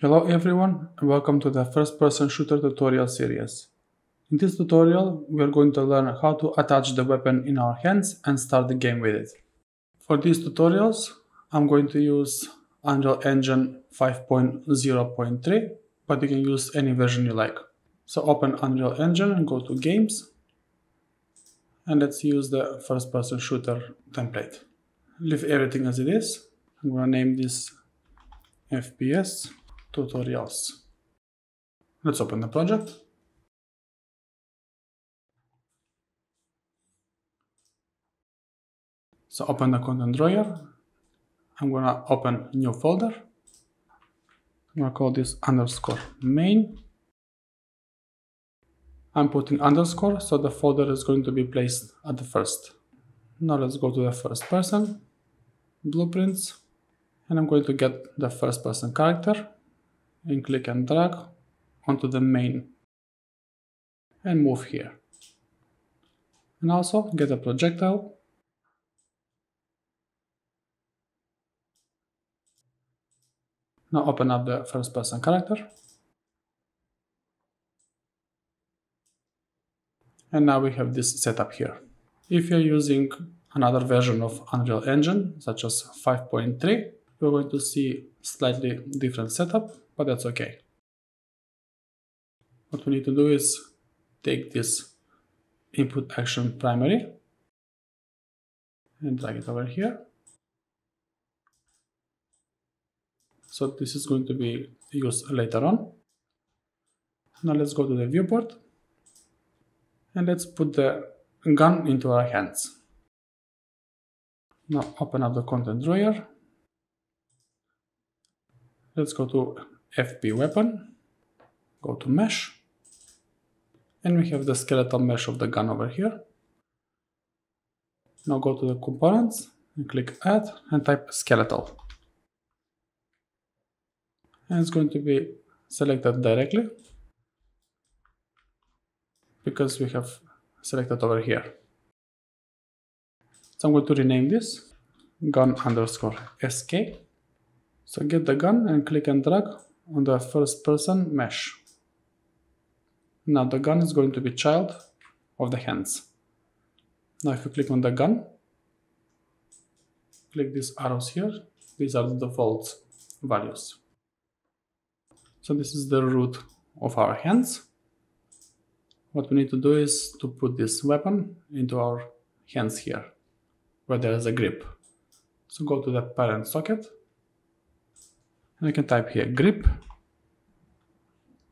Hello everyone and welcome to the first person shooter tutorial series. In this tutorial we are going to learn how to attach the weapon in our hands and start the game with it. For these tutorials I'm going to use Unreal Engine 5.0.3, but you can use any version you like. So open Unreal Engine and go to Games, and let's use the first person shooter template. Leave everything as it is. I'm gonna name this FPS Tutorials. Let's open the project. So open the content drawer. I'm gonna open new folder. I'm gonna call this _main. I'm putting underscore, so the folder is going to be placed at the first. Now let's go to the first person, Blueprints, and I'm going to get the first person character and click and drag onto the main and move here. And also get a projectile. Now open up the first person character. And now we have this setup here. If you're using another version of Unreal Engine, such as 5.3, we're going to see slightly different setup, but that's okay. What we need to do is take this input action primary and drag it over here. So this is going to be used later on. Now let's go to the viewport. And let's put the gun into our hands. Now open up the content drawer. Let's go to FP Weapon, go to Mesh, and we have the skeletal mesh of the gun over here. Now go to the components and click Add and type Skeletal. And it's going to be selected directly, because we have selected over here. So I'm going to rename this gun _SK. So get the gun and click and drag on the first person mesh. Now the gun is going to be child of the hands. Now if you click on the gun, click these arrows here. These are the default values. So this is the root of our hands. What we need to do is to put this weapon into our hands here, where there is a grip. So go to the parent socket, and you can type here grip.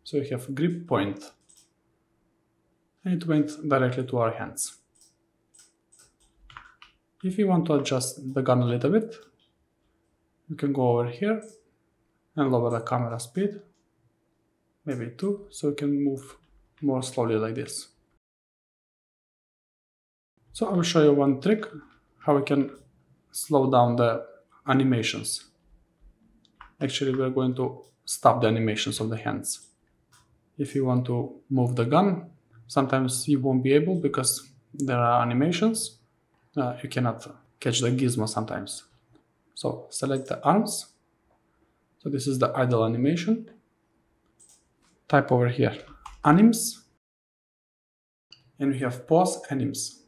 So we have grip point, and it went directly to our hands. If you want to adjust the gun a little bit, you can go over here and lower the camera speed, maybe 2, so you can move more slowly like this. So I will show you one trick how we can slow down the animations. Actually, we are going to stop the animations of the hands. If you want to move the gun, sometimes you won't be able because there are animations. You cannot catch the gizmo sometimes. So select the arms. So this is the idle animation. Type over here anims, and we have pause anims.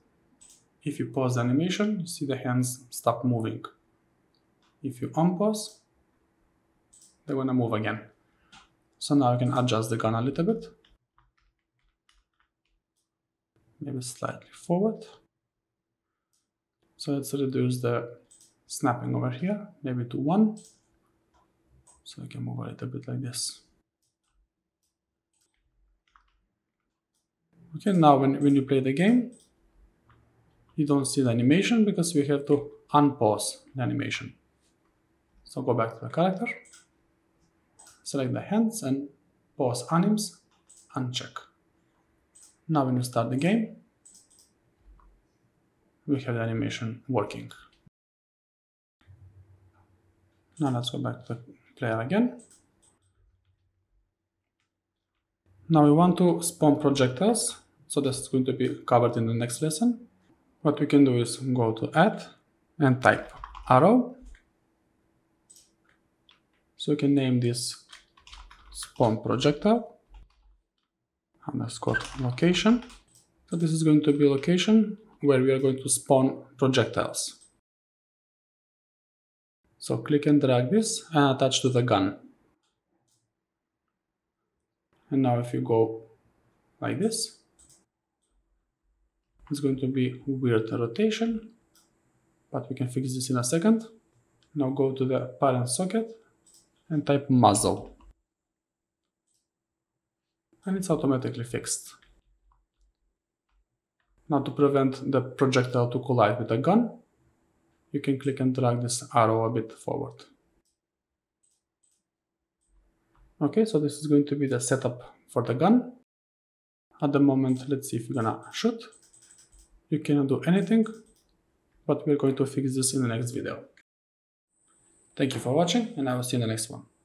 If you pause the animation, you see the hands stop moving. If you unpause, they're gonna move again. So now you can adjust the gun a little bit. Maybe slightly forward. So let's reduce the snapping over here, maybe to 1. So I can move a little bit like this. Okay, now when you play the game, you don't see the animation because we have to unpause the animation. So go back to the character, select the hands and pause anims, uncheck. Now when you start the game, we have the animation working. Now let's go back to the player again. Now we want to spawn projectiles, so this is going to be covered in the next lesson. What we can do is go to Add and type arrow. So you can name this spawn projectile underscore location. So this is going to be a location where we are going to spawn projectiles. So click and drag this and attach to the gun. And now if you go like this, it's going to be weird rotation, but we can fix this in a second. Now go to the parent socket and type muzzle. And it's automatically fixed. Now to prevent the projectile to collide with the gun, you can click and drag this arrow a bit forward. Okay, so this is going to be the setup for the gun. At the moment, let's see if we're gonna shoot. You cannot do anything, but we're going to fix this in the next video. Thank you for watching, and I will see you in the next one.